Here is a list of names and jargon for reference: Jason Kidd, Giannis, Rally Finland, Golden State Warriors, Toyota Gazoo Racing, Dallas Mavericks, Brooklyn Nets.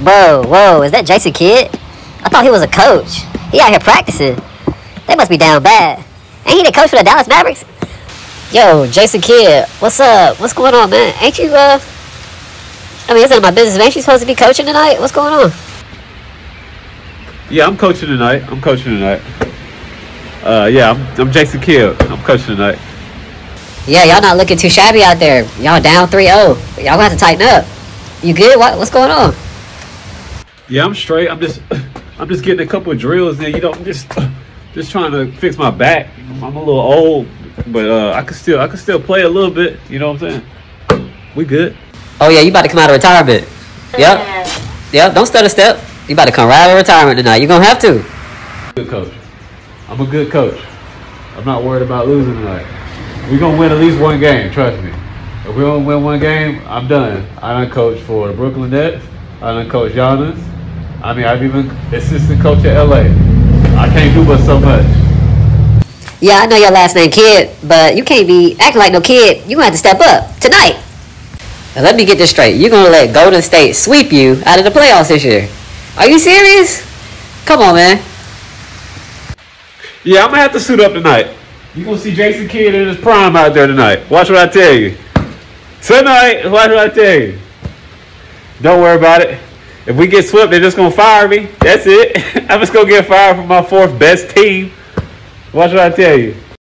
Bro, whoa, is that Jason Kidd? I thought he was a coach. He out here practicing. They must be down bad. Ain't he the coach for the Dallas Mavericks? Yo, Jason Kidd, what's up? What's going on, man? Ain't you, I mean, it's none of my business, man. Ain't you supposed to be coaching tonight? What's going on? Yeah, I'm coaching tonight. Yeah, I'm Jason Kidd. I'm coaching tonight. Yeah, y'all not looking too shabby out there. Y'all down 3-0. Y'all gonna have to tighten up. You good? What's going on? Yeah, I'm straight. I'm just getting a couple of drills in. You know, I'm just trying to fix my back. I'm a little old, but I can still play a little bit. You know what I'm saying? We good. Oh yeah, you about to come out of retirement. Yep. Yep. Don't stutter step. You about to come right out of retirement tonight. You're gonna have to. Good coach. I'm a good coach. I'm not worried about losing tonight. We're gonna win at least one game. Trust me. If we don't win one game, I'm done. I done coached for the Brooklyn Nets. I done coached Giannis. I mean, I've even assistant coach at LA. I can't do but so much. Yeah, I know your last name Kid, but you can't be acting like no kid. You're gonna have to step up tonight. Now, let me get this straight. You're gonna let Golden State sweep you out of the playoffs this year. Are you serious? Come on, man. Yeah, I'm gonna have to suit up tonight. You're gonna see Jason Kidd in his prime out there tonight. Watch what I tell you. Tonight, watch what I tell you. Don't worry about it. If we get swept, they're just going to fire me. That's it. I'm just going to get fired from my 4th best team. Watch what I tell you.